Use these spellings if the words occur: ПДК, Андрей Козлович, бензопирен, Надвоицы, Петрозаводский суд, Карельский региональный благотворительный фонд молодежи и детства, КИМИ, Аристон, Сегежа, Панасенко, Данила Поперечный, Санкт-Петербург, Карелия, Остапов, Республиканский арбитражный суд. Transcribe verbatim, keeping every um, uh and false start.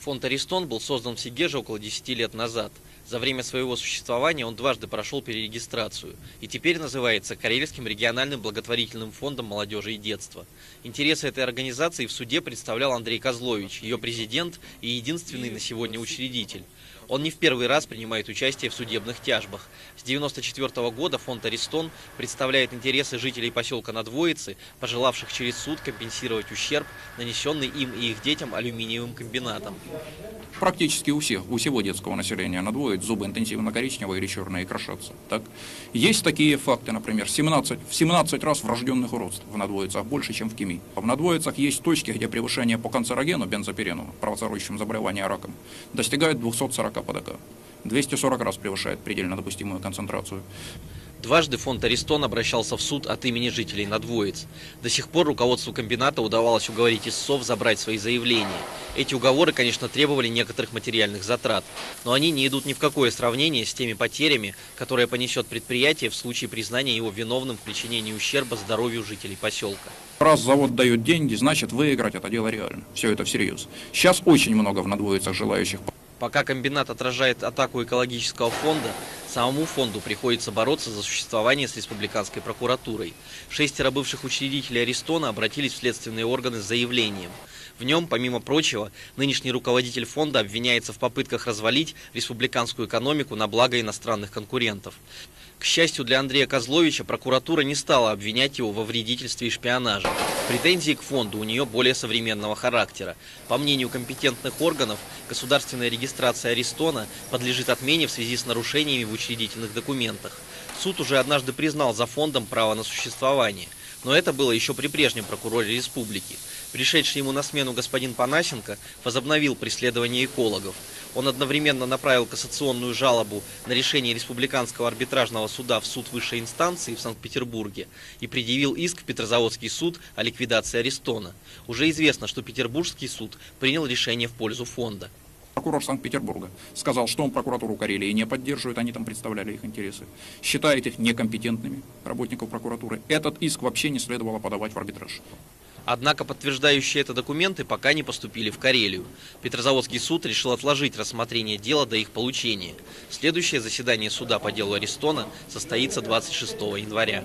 Фонд «Аристон» был создан в Сегеже около десяти лет назад. За время своего существования он дважды прошел перерегистрацию и теперь называется Карельским региональным благотворительным фондом молодежи и детства. Интересы этой организации в суде представлял Андрей Козлович, ее президент и единственный на сегодня учредитель. Он не в первый раз принимает участие в судебных тяжбах. С девяносто четвёртого года фонд «Аристон» представляет интересы жителей поселка Надвоицы, пожелавших через суд компенсировать ущерб, нанесенный им и их детям алюминиевым комбинатом. Практически у всех, у всего детского населения Надвоиц зубы интенсивно коричневые или черные крошатся. Так? Есть такие факты, например, семнадцать, в семнадцать раз врожденных уродств в Надвоицах больше, чем в КИМИ. А в Надвоицах есть точки, где превышение по канцерогену, бензопирену, провоцирующим заболевание раком, достигает двухсот сорока. ПДК. двести сорок раз превышает предельно допустимую концентрацию. Дважды фонд «Аристон» обращался в суд от имени жителей Надвоиц. До сих пор руководству комбината удавалось уговорить истцов забрать свои заявления. Эти уговоры, конечно, требовали некоторых материальных затрат, но они не идут ни в какое сравнение с теми потерями, которые понесет предприятие в случае признания его виновным в причинении ущерба здоровью жителей поселка. Раз завод дает деньги, значит выиграть это дело реально. Все это всерьез. Сейчас очень много в Надвоицах желающих. Пока комбинат отражает атаку экологического фонда, самому фонду приходится бороться за существование с республиканской прокуратурой. Шестеро бывших учредителей «Аристона» обратились в следственные органы с заявлением. В нем, помимо прочего, нынешний руководитель фонда обвиняется в попытках развалить республиканскую экономику на благо иностранных конкурентов. К счастью для Андрея Козловича, прокуратура не стала обвинять его во вредительстве и шпионаже. Претензии к фонду у нее более современного характера. По мнению компетентных органов, государственная регистрация «Аристона» подлежит отмене в связи с нарушениями в учредительных документах. Суд уже однажды признал за фондом право на существование. Но это было еще при прежнем прокуроре республики. Пришедший ему на смену господин Панасенко возобновил преследование экологов. Он одновременно направил кассационную жалобу на решение Республиканского арбитражного суда в суд высшей инстанции в Санкт-Петербурге и предъявил иск в Петрозаводский суд о ликвидации «Аристона». Уже известно, что Петербургский суд принял решение в пользу фонда. Прокурор Санкт-Петербурга сказал, что он прокуратуру Карелии не поддерживает, они там представляли их интересы, считает их некомпетентными, работников прокуратуры. Этот иск вообще не следовало подавать в арбитраж. Однако подтверждающие это документы пока не поступили в Карелию. Петрозаводский суд решил отложить рассмотрение дела до их получения. Следующее заседание суда по делу «Аристона» состоится двадцать шестого января.